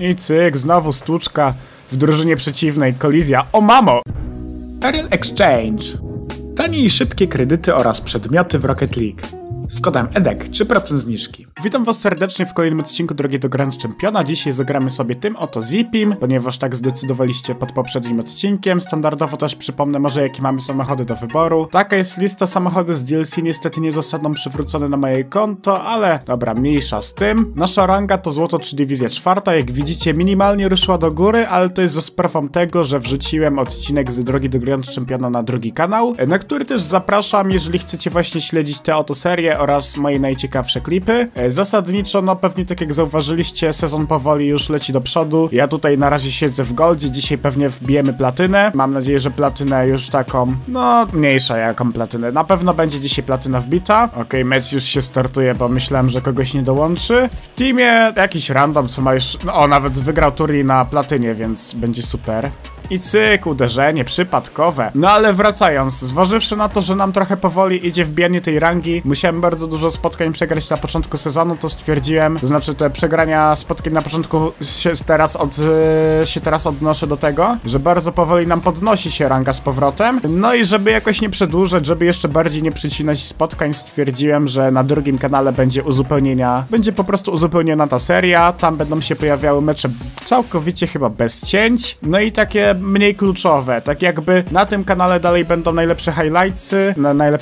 I cyk, znowu stłuczka w drużynie przeciwnej, kolizja. O mamo! RL Exchange. Tanie i szybkie kredyty oraz przedmioty w Rocket League. Z kodem EDEK 3% zniżki. Witam was serdecznie w kolejnym odcinku Drogi do Grand Championa. Dzisiaj zagramy sobie tym oto Zipim, ponieważ tak zdecydowaliście pod poprzednim odcinkiem. Standardowo też przypomnę może jakie mamy samochody do wyboru. Taka jest lista, samochody z DLC niestety nie zostaną przywrócone na moje konto, ale dobra, mniejsza z tym. Nasza ranga to złoto 3 Divizja 4. Jak widzicie minimalnie ruszyła do góry, ale to jest za sprawą tego, że wrzuciłem odcinek z Drogi do Grand Championa na drugi kanał, na który też zapraszam, jeżeli chcecie właśnie śledzić tę oto serię oraz moje najciekawsze klipy. Zasadniczo, no pewnie tak jak zauważyliście, sezon powoli już leci do przodu. Ja tutaj na razie siedzę w goldzie, dzisiaj pewnie wbijemy platynę. Mam nadzieję, że platynę już taką, no mniejsza jaką platynę. Na pewno będzie dzisiaj platyna wbita. Okej, mecz już się startuje, bo myślałem, że kogoś nie dołączy. W teamie jakiś random, co ma już, no o, nawet wygrał turniej na platynie, więc będzie super. I cyk, uderzenie przypadkowe. No ale wracając, zważywszy na to, że nam trochę powoli idzie wbijanie tej rangi, musiałem bardzo dużo spotkań przegrać na początku sezonu, to stwierdziłem, to znaczy te przegrania spotkań na początku się teraz odnoszę do tego, że bardzo powoli nam podnosi się ranga z powrotem. No i żeby jakoś nie przedłużać, żeby jeszcze bardziej nie przycinać spotkań, stwierdziłem, że na drugim kanale będzie po prostu uzupełniona ta seria. Tam będą się pojawiały mecze całkowicie chyba bez cięć, no i takie mniej kluczowe, tak jakby na tym kanale dalej będą najlepsze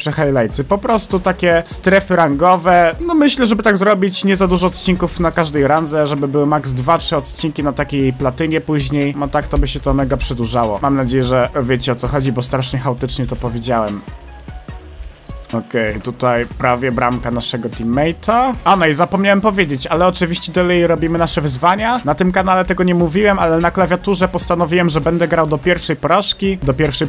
highlightsy, po prostu takie strefy rangowe. No myślę, żeby tak zrobić, nie za dużo odcinków na każdej randze, żeby były max 2-3 odcinki na takiej platynie później, no tak to by się to mega przedłużało. Mam nadzieję, że wiecie o co chodzi, bo strasznie chaotycznie to powiedziałem. Okej, tutaj prawie bramka naszego teammate'a. A no i zapomniałem powiedzieć, ale oczywiście dalej robimy nasze wyzwania. Na tym kanale tego nie mówiłem, ale na klawiaturze postanowiłem, że będę grał do pierwszej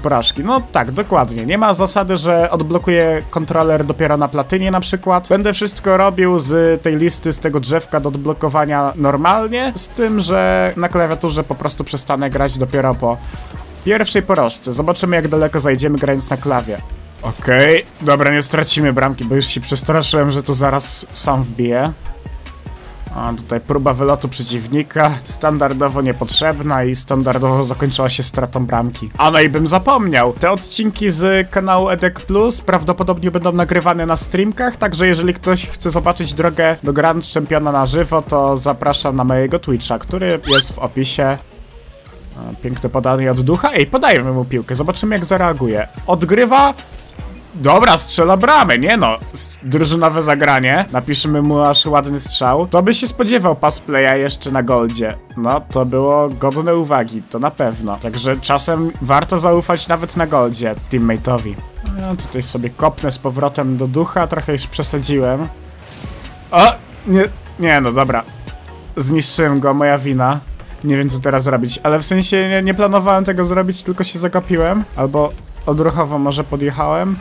porażki. No tak, dokładnie. Nie ma zasady, że odblokuję kontroler dopiero na platynie na przykład. Będę wszystko robił z tej listy, z tego drzewka do odblokowania normalnie. Z tym, że na klawiaturze po prostu przestanę grać dopiero po pierwszej porażce. Zobaczymy jak daleko zajdziemy grając na klawie. Okej, dobra, nie stracimy bramki, bo już się przestraszyłem, że to zaraz sam wbije. A tutaj próba wylotu przeciwnika, standardowo niepotrzebna i standardowo zakończyła się stratą bramki. A no i bym zapomniał, te odcinki z kanału Edek Plus prawdopodobnie będą nagrywane na streamkach, także jeżeli ktoś chce zobaczyć drogę do Grand Championa na żywo, to zapraszam na mojego Twitcha, który jest w opisie. Piękne podanie od ducha, ej, podajmy mu piłkę, zobaczymy jak zareaguje. Odgrywa... Dobra, strzela bramę, nie no, drużynowe zagranie, napiszmy mu aż ładny strzał. To by się spodziewał pass playa jeszcze na goldzie. No, to było godne uwagi, to na pewno. Także czasem warto zaufać nawet na goldzie teammate'owi. No, tutaj sobie kopnę z powrotem do ducha, trochę już przesadziłem. O, nie no dobra. Zniszczyłem go, moja wina. Nie wiem co teraz robić, ale w sensie nie planowałem tego zrobić, tylko się zagapiłem. Albo odruchowo może podjechałem.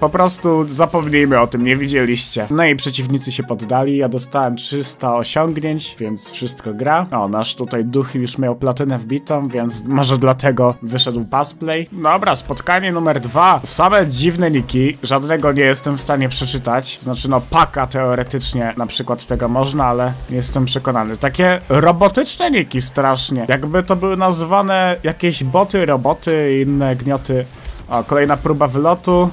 Po prostu zapomnijmy o tym, nie widzieliście. No i przeciwnicy się poddali, ja dostałem 300 osiągnięć, więc wszystko gra. O, nasz tutaj duch już miał platynę wbitą, więc może dlatego wyszedł pass play. Dobra, spotkanie numer 2. Same dziwne niki, żadnego nie jestem w stanie przeczytać. Znaczy no paka teoretycznie na przykład tego można, ale nie jestem przekonany. Takie robotyczne niki strasznie. Jakby to były nazwane jakieś boty, roboty i inne gnioty. O, kolejna próba wylotu.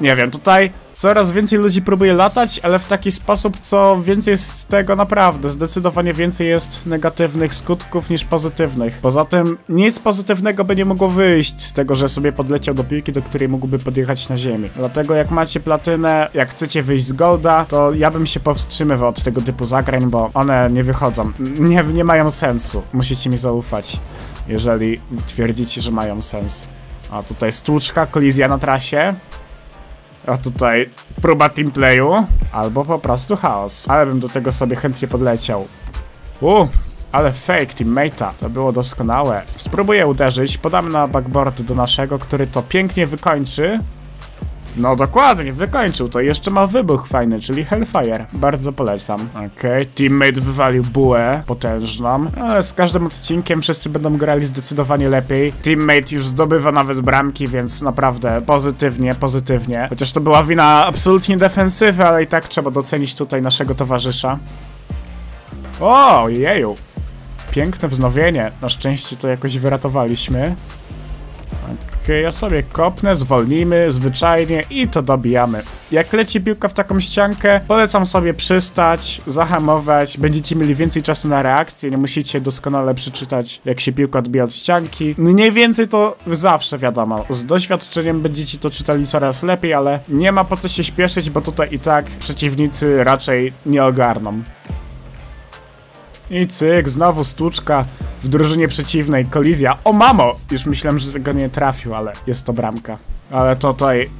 Nie wiem, tutaj coraz więcej ludzi próbuje latać, ale w taki sposób, co więcej jest z tego naprawdę. Zdecydowanie więcej jest negatywnych skutków niż pozytywnych. Poza tym nic pozytywnego by nie mogło wyjść z tego, że sobie podleciał do piłki, do której mógłby podjechać na ziemię. Dlatego jak macie platynę, jak chcecie wyjść z golda, to ja bym się powstrzymywał od tego typu zagrań, bo one nie wychodzą. Nie mają sensu. Musicie mi zaufać, jeżeli twierdzicie, że mają sens. A tutaj stłuczka, kolizja na trasie. A tutaj próba teamplayu, albo po prostu chaos. Ale bym do tego sobie chętnie podleciał. Ale fake teammate'a, to było doskonałe. Spróbuję uderzyć, podam na backboard do naszego, który to pięknie wykończy. No dokładnie, wykończył to, jeszcze ma wybuch fajny, czyli Hellfire, bardzo polecam. Okej, teammate wywalił bułę potężną, ale z każdym odcinkiem wszyscy będą grali zdecydowanie lepiej. Teammate już zdobywa nawet bramki, więc naprawdę pozytywnie. Chociaż to była wina absolutnie defensywy, ale i tak trzeba docenić tutaj naszego towarzysza. O, jeju. Piękne wznowienie. Na szczęście to jakoś wyratowaliśmy. Okej, ja sobie kopnę, zwolnimy, zwyczajnie i to dobijamy. Jak leci piłka w taką ściankę, polecam sobie przystać, zahamować, będziecie mieli więcej czasu na reakcję, nie musicie doskonale przeczytać, jak się piłka odbija od ścianki. Mniej więcej to zawsze wiadomo, z doświadczeniem będziecie to czytali coraz lepiej, ale nie ma po co się śpieszyć, bo tutaj i tak przeciwnicy raczej nie ogarną. I cyk, znowu stuczka w drużynie przeciwnej, kolizja. O mamo! Już myślałem, że go nie trafił, ale jest to bramka. Ale to tutaj,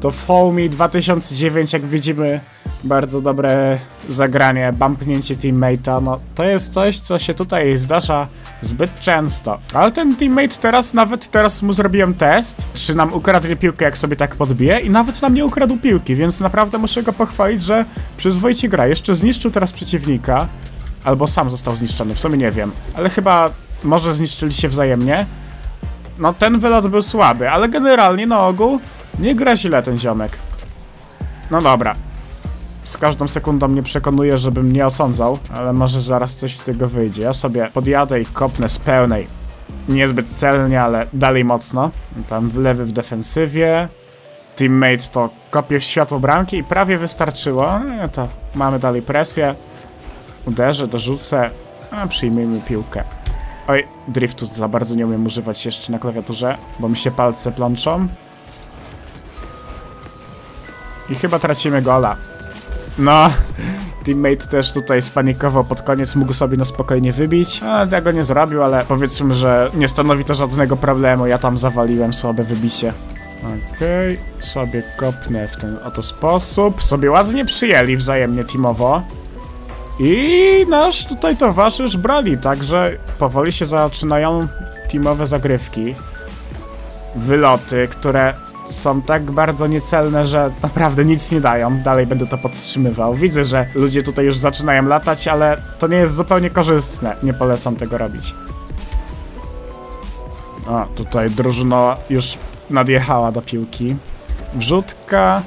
to Foamy 2009, jak widzimy, bardzo dobre zagranie, bumpnięcie teammate'a. No to jest coś, co się tutaj zdarza zbyt często. Ale ten teammate teraz, nawet teraz mu zrobiłem test, czy nam ukradnie piłkę, jak sobie tak podbije, i nawet nam nie ukradł piłki, więc naprawdę muszę go pochwalić, że przyzwoicie gra. Jeszcze zniszczył teraz przeciwnika. Albo sam został zniszczony, w sumie nie wiem. Ale chyba może zniszczyli się wzajemnie. No ten wylot był słaby, ale generalnie na ogół nie gra źle ten ziomek. No dobra. Z każdą sekundą mnie przekonuje, żebym nie osądzał. Ale może zaraz coś z tego wyjdzie. Ja sobie podjadę i kopnę z pełnej. Niezbyt celnie, ale dalej mocno. Tam wylewy w defensywie. Teammate to kopie w światło bramki i prawie wystarczyło. No to mamy dalej presję. Uderzę, dorzucę, a przyjmijmy piłkę. Oj, driftu za bardzo nie umiem używać jeszcze na klawiaturze, bo mi się palce plączą. I chyba tracimy gola. No, teammate też tutaj spanikował pod koniec, mógł sobie na spokojnie wybić. A tego nie zrobił, ale powiedzmy, że nie stanowi to żadnego problemu, ja tam zawaliłem słabe wybicie. Okej, sobie kopnę w ten oto sposób. Sobie ładnie przyjęli wzajemnie teamowo. I nasz tutaj towarzysz brali, także powoli się zaczynają teamowe zagrywki. Wyloty, które są tak bardzo niecelne, że naprawdę nic nie dają. Dalej będę to podtrzymywał. Widzę, że ludzie tutaj już zaczynają latać, ale to nie jest zupełnie korzystne. Nie polecam tego robić. O, tutaj drużyna już nadjechała do piłki. Wrzutka.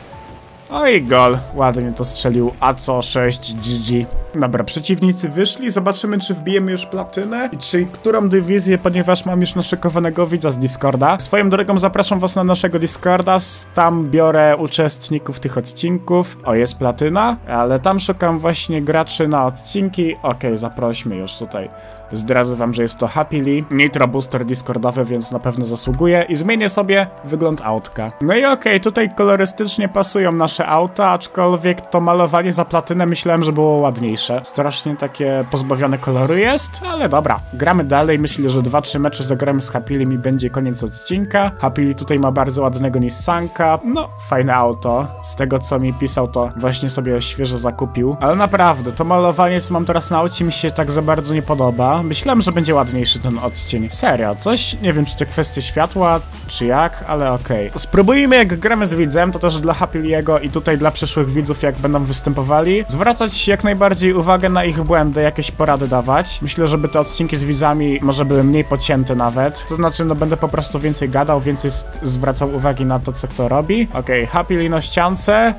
Oj, gol. Ładnie to strzelił. A co? 6 GG. Dobra, przeciwnicy wyszli. Zobaczymy, czy wbijemy już platynę i czy którą dywizję, ponieważ mam już naszykowanego widza z Discorda. Swoją drogą zapraszam was na naszego Discorda. Tam biorę uczestników tych odcinków. O, jest platyna, ale tam szukam właśnie graczy na odcinki. Okej, zaprośmy już tutaj. Zdradzę wam, że jest to Happily, Nitro booster discordowy, więc na pewno zasługuje. I zmienię sobie wygląd autka. No i okej, tutaj kolorystycznie pasują nasze auta, aczkolwiek to malowanie za platynę myślałem, że było ładniejsze. Strasznie takie pozbawione koloru jest, ale dobra. Gramy dalej, myślę, że 2-3 mecze zagramy z Happilym i będzie koniec odcinka. Happily tutaj ma bardzo ładnego Nissanka. No, fajne auto. Z tego, co mi pisał, to właśnie sobie świeżo zakupił. Ale naprawdę, to malowanie, co mam teraz na aucie, mi się tak za bardzo nie podoba. Myślałem, że będzie ładniejszy ten odcień. Serio, coś, nie wiem, czy to kwestia światła, czy jak, ale okej. Spróbujmy, jak gramy z widzem, to też dla Happy'ego i tutaj dla przyszłych widzów, jak będą występowali, zwracać jak najbardziej uwagę na ich błędy, jakieś porady dawać. Myślę, żeby te odcinki z widzami może były mniej pocięte nawet. To znaczy, no będę po prostu więcej gadał, więcej zwracał uwagi na to, co kto robi. Okej, Happy na ściance.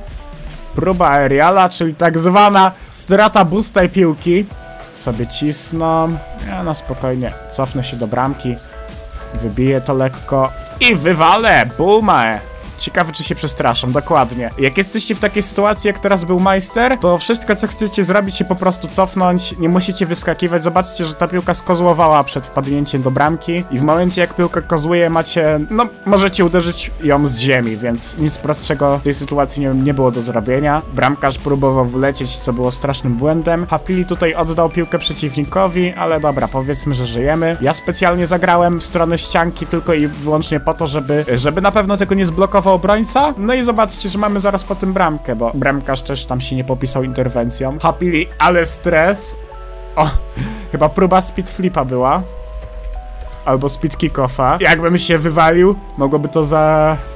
Próba aeriala, czyli tak zwana strata boosta i piłki. Sobie cisną. Ja no spokojnie cofnę się do bramki. Wybiję to lekko. I wywalę! Bumę! Ciekawe, czy się przestraszam, dokładnie. Jak jesteście w takiej sytuacji, jak teraz był majster, to wszystko, co chcecie zrobić, się po prostu cofnąć. Nie musicie wyskakiwać. Zobaczcie, że ta piłka skozłowała przed wpadnięciem do bramki. I w momencie, jak piłka kozłuje, macie... No, możecie uderzyć ją z ziemi, więc nic prostszego w tej sytuacji nie było do zrobienia. Bramkarz próbował wlecieć, co było strasznym błędem. Happily tutaj oddał piłkę przeciwnikowi, ale dobra, powiedzmy, że żyjemy. Ja specjalnie zagrałem w stronę ścianki tylko i wyłącznie po to, żeby na pewno tego nie zblokować obrońca. No i zobaczcie, że mamy zaraz po tym bramkę, bo bramkarz też tam się nie popisał interwencją. Happily, ale stres. O, chyba próba speed flipa była. Albo speed kickoffa. Jakbym się wywalił, mogłoby to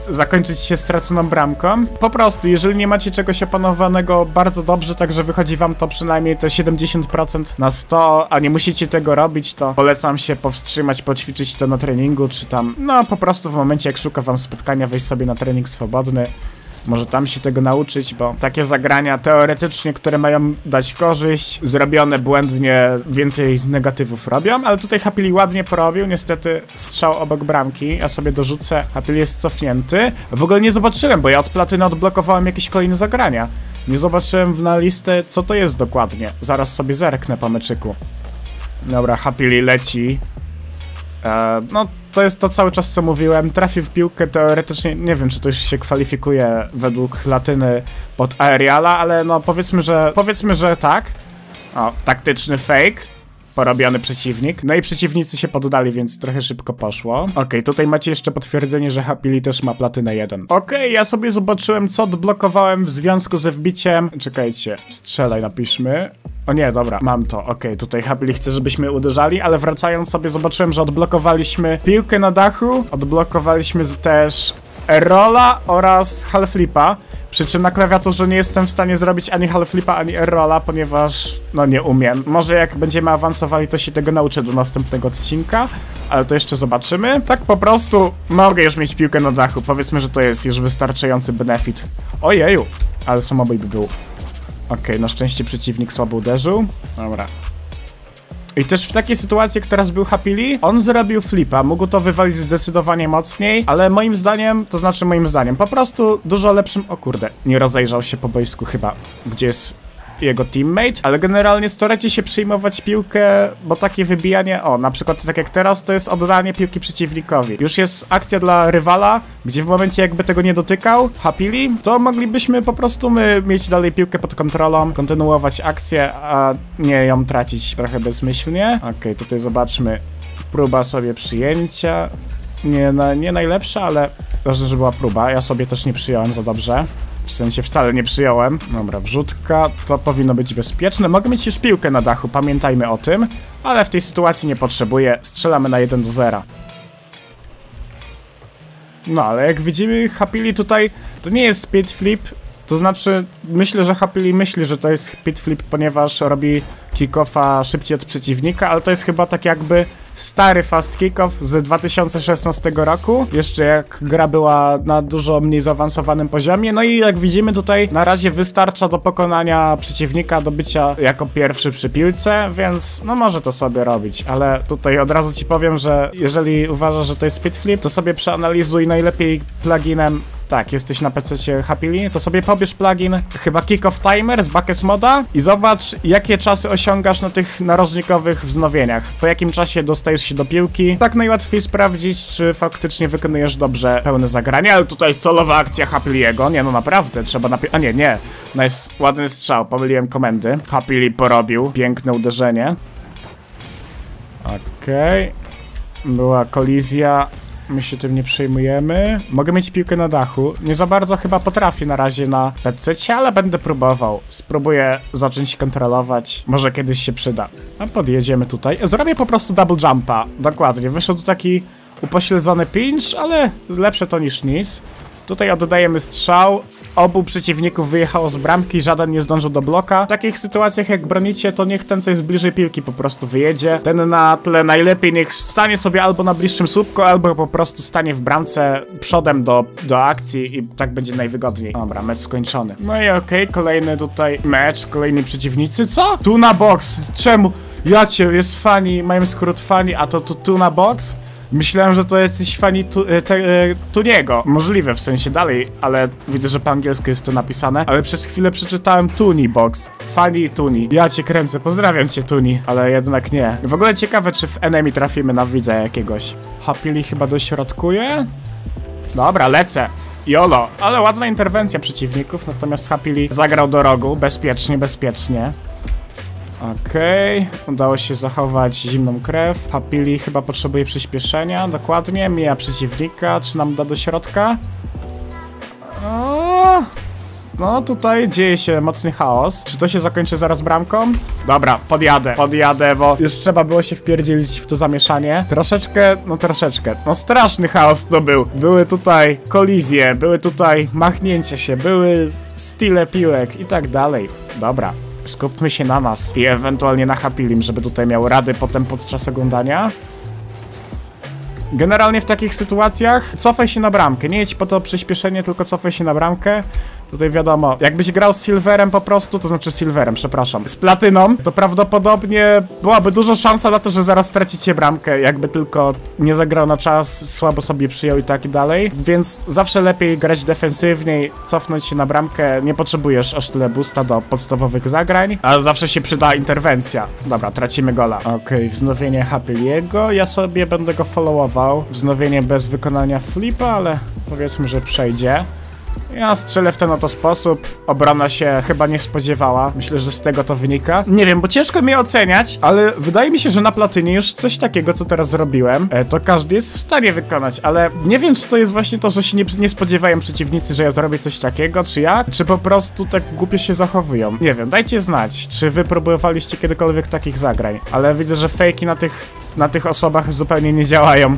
zakończyć się straconą bramką. Po prostu, jeżeli nie macie czegoś opanowanego bardzo dobrze, także wychodzi wam to przynajmniej te 70% na 100, a nie musicie tego robić, to polecam się powstrzymać, poćwiczyć to na treningu, czy tam, no po prostu w momencie, jak szuka wam spotkania, wejść sobie na trening swobodny. Może tam się tego nauczyć, bo takie zagrania teoretycznie, które mają dać korzyść, zrobione błędnie, więcej negatywów robią, ale tutaj Happily ładnie porobił, niestety strzał obok bramki, ja sobie dorzucę, Happily jest cofnięty. W ogóle nie zobaczyłem, bo ja od Platyny odblokowałem jakieś kolejne zagrania. Nie zobaczyłem na listę, co to jest dokładnie. Zaraz sobie zerknę po meczyku. Dobra, Happily leci. No, to jest to cały czas, co mówiłem. Trafił w piłkę teoretycznie, nie wiem, czy to już się kwalifikuje według Latyny pod aeriala, ale no powiedzmy, że tak. O, taktyczny fake. Porobiony przeciwnik. No i przeciwnicy się poddali, więc trochę szybko poszło. Okej, tutaj macie jeszcze potwierdzenie, że Happily też ma Platynę 1. Okej, ja sobie zobaczyłem, co odblokowałem w związku ze wbiciem. Czekajcie, strzelaj napiszmy. O nie, dobra, mam to. Okej, tutaj Happily chce, żebyśmy uderzali, ale wracając sobie zobaczyłem, że odblokowaliśmy piłkę na dachu. Odblokowaliśmy też Errola oraz half flipa. Przy czym na klawiaturze nie jestem w stanie zrobić ani half flipa, ani Errola, ponieważ no nie umiem. Może jak będziemy awansowali, to się tego nauczę do następnego odcinka, ale to jeszcze zobaczymy. Tak po prostu mogę już mieć piłkę na dachu. Powiedzmy, że to jest już wystarczający benefit. Ojeju, ale samobój by był. Okej, na szczęście przeciwnik słabo uderzył. Dobra. I też w takiej sytuacji, jak teraz był Happily, on zrobił flipa, mógł to wywalić zdecydowanie mocniej, ale moim zdaniem, to znaczy moim zdaniem, po prostu dużo lepszym... O kurde, nie rozejrzał się po boisku chyba, gdzie jest jego teammate, ale generalnie starajcie się przyjmować piłkę, bo takie wybijanie, o, na przykład tak jak teraz, to jest oddanie piłki przeciwnikowi. Już jest akcja dla rywala, gdzie w momencie jakby tego nie dotykał Happily, to moglibyśmy po prostu my mieć dalej piłkę pod kontrolą, kontynuować akcję, a nie ją tracić trochę bezmyślnie. Okej, tutaj zobaczmy, próba sobie przyjęcia, nie najlepsza, ale ważne, że była próba, ja sobie też nie przyjąłem za dobrze. W sensie wcale nie przyjąłem. Dobra, wrzutka. To powinno być bezpieczne. Mogę mieć już piłkę na dachu, pamiętajmy o tym. Ale w tej sytuacji nie potrzebuję. Strzelamy na 1 do 0. No, ale jak widzimy, Happily tutaj... To nie jest speed flip. To znaczy, myślę, że Happily myśli, że to jest speed flip, ponieważ robi kickoffa szybciej od przeciwnika, ale to jest chyba tak jakby... Stary fast kickoff z 2016 roku, jeszcze jak gra była na dużo mniej zaawansowanym poziomie. No i jak widzimy tutaj na razie wystarcza do pokonania przeciwnika, do bycia jako pierwszy przy piłce, więc no może to sobie robić, ale tutaj od razu ci powiem, że jeżeli uważasz, że to jest speed flip, to sobie przeanalizuj najlepiej pluginem. Tak, jesteś na PC-cie Happily, to sobie pobierz plugin chyba Kickoff Timer z Backes Moda i zobacz, jakie czasy osiągasz na tych narożnikowych wznowieniach. Po jakim czasie dostajesz się do piłki. Tak najłatwiej sprawdzić, czy faktycznie wykonujesz dobrze pełne zagranie, ale tutaj jest solowa akcja Happiliego. Nie no, naprawdę, trzeba A nie. No jest ładny strzał, pomyliłem komendy. Happily porobił, piękne uderzenie. Okej. Była kolizja. My się tym nie przejmujemy. Mogę mieć piłkę na dachu. Nie za bardzo chyba potrafię na razie na PC, ale będę próbował. Spróbuję zacząć kontrolować. Może kiedyś się przyda. A podjedziemy tutaj. Zrobię po prostu double jumpa. Dokładnie. Wyszedł taki upośledzony pinch, ale lepsze to niż nic. Tutaj oddajemy strzał. Obu przeciwników wyjechało z bramki, żaden nie zdążył do bloka. W takich sytuacjach jak bronicie, to niech ten, co jest bliżej piłki, po prostu wyjedzie. Ten na tle najlepiej niech stanie sobie albo na bliższym słupku, albo po prostu stanie w bramce przodem do akcji i tak będzie najwygodniej. Dobra, mecz skończony. No i okej, kolejny tutaj mecz, kolejni przeciwnicy, co? Tu na box, czemu? Ja cię, jest fani, mają skrót fani, a to tu na box? Myślałem, że to jacyś fani Tuniego. Możliwe, w sensie dalej, ale widzę, że po angielsku jest to napisane. Ale przez chwilę przeczytałem Tuni Box. Fani Tuni. Ja cię kręcę, pozdrawiam cię Tuni, ale jednak nie. W ogóle ciekawe, czy w enemy trafimy na widza jakiegoś. Happily chyba dośrodkuje? Dobra, lecę. Jolo. Ale ładna interwencja przeciwników, natomiast Happily zagrał do rogu. Bezpiecznie, bezpiecznie. Okej, udało się zachować zimną krew. Happily chyba potrzebuje przyspieszenia, dokładnie, mija przeciwnika, czy nam da do środka? O, no tutaj dzieje się mocny chaos. Czy to się zakończy zaraz bramką? Dobra, podjadę, bo już trzeba było się wpierdzielić w to zamieszanie. Troszeczkę, no straszny chaos to był. Były tutaj kolizje, były tutaj machnięcia się, były style piłek i tak dalej. Dobra. Skupmy się na nas i ewentualnie na Happilym, żeby tutaj miał rady potem podczas oglądania. Generalnie w takich sytuacjach cofaj się na bramkę, nie jedź po to przyspieszenie, tylko cofaj się na bramkę. Tutaj wiadomo, jakbyś grał z Silverem po prostu, to znaczy Silverem, przepraszam, z Platyną, to prawdopodobnie byłaby duża szansa na to, że zaraz stracicie bramkę, jakby tylko nie zagrał na czas, słabo sobie przyjął i tak dalej. Więc zawsze lepiej grać defensywniej, cofnąć się na bramkę, nie potrzebujesz aż tyle boosta do podstawowych zagrań, a zawsze się przyda interwencja. Dobra, tracimy gola. Okej, wznowienie Happy'ego, ja sobie będę go followował. Wznowienie bez wykonania flipa, ale powiedzmy, że przejdzie. Ja strzelę w ten oto sposób. Obrona się chyba nie spodziewała. Myślę, że z tego to wynika. Nie wiem, bo ciężko mnie oceniać, ale wydaje mi się, że na Platynie już coś takiego, co teraz zrobiłem, to każdy jest w stanie wykonać, ale nie wiem, czy to jest właśnie to, że się nie spodziewają przeciwnicy, że ja zrobię coś takiego, czy jak, czy po prostu tak głupio się zachowują. Nie wiem, dajcie znać, czy wy próbowaliście kiedykolwiek takich zagrań, ale widzę, że fejki na tych osobach zupełnie nie działają.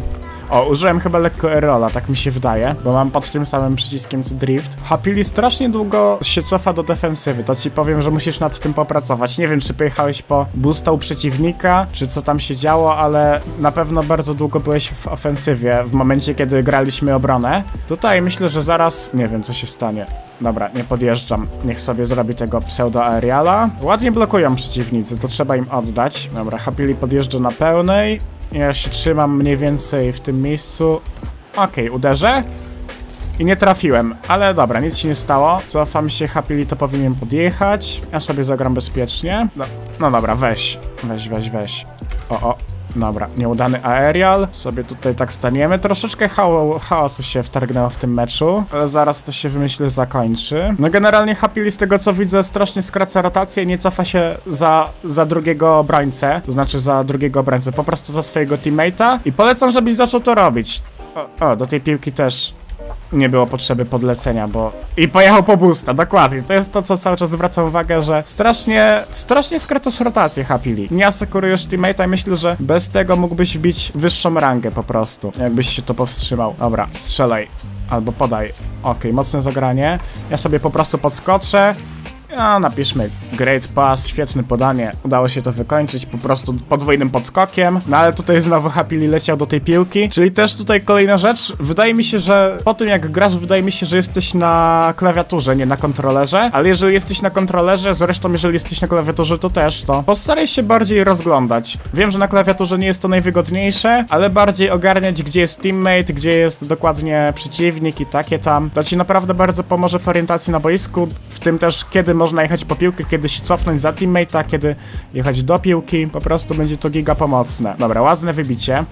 O, użyłem chyba lekko Errola, tak mi się wydaje, bo mam pod tym samym przyciskiem co drift. Happily strasznie długo się cofa do defensywy, to ci powiem, że musisz nad tym popracować. Nie wiem, czy pojechałeś po boosta u przeciwnika, czy co tam się działo, ale na pewno bardzo długo byłeś w ofensywie w momencie, kiedy graliśmy obronę. Tutaj myślę, że zaraz... nie wiem, co się stanie. Dobra, nie podjeżdżam. Niech sobie zrobi tego pseudo-aeriala. Ładnie blokują przeciwnicy, to trzeba im oddać. Dobra, Happily podjeżdża na pełnej. Ja się trzymam mniej więcej w tym miejscu. Okej, uderzę. I nie trafiłem, ale dobra, nic się nie stało. Cofam się, Happily to powinien podjechać. Ja sobie zagram bezpiecznie. No dobra, weź. O, dobra, nieudany aerial. Sobie tutaj tak staniemy. Troszeczkę chaosu się wtargnęło w tym meczu, ale zaraz to się myślę zakończy. No generalnie Happily z tego co widzę strasznie skraca rotację i nie cofa się za drugiego obrońcę. To znaczy za drugiego obrońcę, po prostu za swojego teammate'a. I polecam, żebyś zaczął to robić. O, do tej piłki też nie było potrzeby podlecenia, bo... i pojechał po boosta, dokładnie. To jest to, co cały czas zwracam uwagę, że strasznie skracasz rotację, Happily. Nie asekurujesz teammate'a i myślę, że bez tego mógłbyś wbić wyższą rangę po prostu. Jakbyś się to powstrzymał. Dobra, strzelaj. Albo podaj. Okej, mocne zagranie. Ja sobie po prostu podskoczę. No, napiszmy great pass, świetne podanie. Udało się to wykończyć po prostu podwójnym podskokiem. No ale tutaj znowu Happily leciał do tej piłki. Czyli też tutaj kolejna rzecz. Wydaje mi się, że po tym jak grasz, wydaje mi się, że jesteś na klawiaturze, nie na kontrolerze. Ale jeżeli jesteś na kontrolerze, zresztą jeżeli jesteś na klawiaturze, to też to. Postaraj się bardziej rozglądać. Wiem, że na klawiaturze nie jest to najwygodniejsze, ale bardziej ogarniać, gdzie jest teammate, gdzie jest dokładnie przeciwnik i takie tam. To ci naprawdę bardzo pomoże w orientacji na boisku, w tym też kiedy można jechać po piłkę, kiedy się cofnąć za teammate'a, kiedy jechać do piłki. Po prostu będzie to giga pomocne. Dobra, ładne wybicie.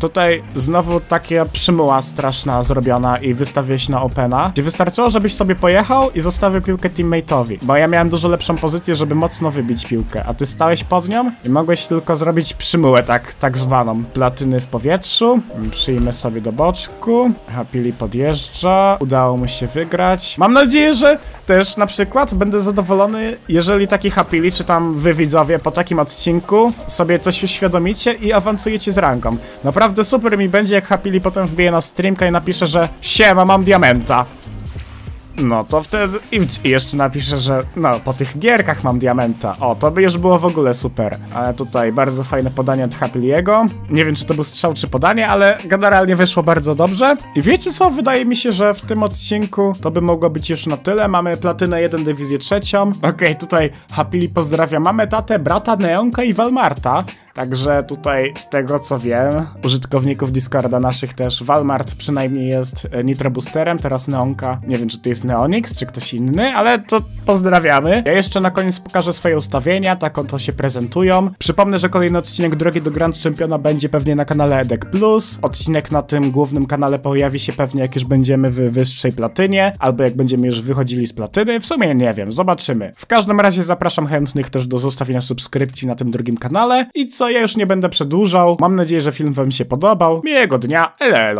Tutaj znowu taka przymuła straszna zrobiona i wystawiłeś na opena, gdzie wystarczyło, żebyś sobie pojechał i zostawił piłkę teammate'owi, bo ja miałem dużo lepszą pozycję, żeby mocno wybić piłkę, a ty stałeś pod nią i mogłeś tylko zrobić przymułę tak zwaną. Platyny w powietrzu, przyjmę sobie do boczku, Happily podjeżdża, udało mu się wygrać. Mam nadzieję, że też na przykład będę zadowolony, jeżeli taki Happily, czy tam wy widzowie po takim odcinku sobie coś uświadomicie i awansujecie z rangą. Naprawdę super mi będzie, jak Happily potem wbije na streamka i napisze, że siema, mam diamenta. No to wtedy... i jeszcze napisze, że no, po tych gierkach mam diamenta. O, to by już było w ogóle super. Ale tutaj bardzo fajne podanie od Happy'ego. Nie wiem, czy to był strzał, czy podanie, ale generalnie wyszło bardzo dobrze. I wiecie co? Wydaje mi się, że w tym odcinku to by mogło być już na tyle. Mamy Platynę 1, Dywizję 3. Okej, tutaj Happily pozdrawia mamę, tatę, brata, Neonka i Walmarta. Także tutaj z tego co wiem, użytkowników Discorda naszych też, Walmart przynajmniej jest Nitro Boosterem, teraz Neonka, nie wiem czy to jest Neonix czy ktoś inny, ale to pozdrawiamy. Ja jeszcze na koniec pokażę swoje ustawienia, tak oto się prezentują. Przypomnę, że kolejny odcinek Drogi do Grand Championa będzie pewnie na kanale Edek Plus. Odcinek na tym głównym kanale pojawi się pewnie jak już będziemy w wyższej platynie, albo jak będziemy już wychodzili z platyny, w sumie nie wiem, zobaczymy. W każdym razie zapraszam chętnych też do zostawienia subskrypcji na tym drugim kanale i co ja już nie będę przedłużał. Mam nadzieję, że film wam się podobał. Miłego dnia, elo elo.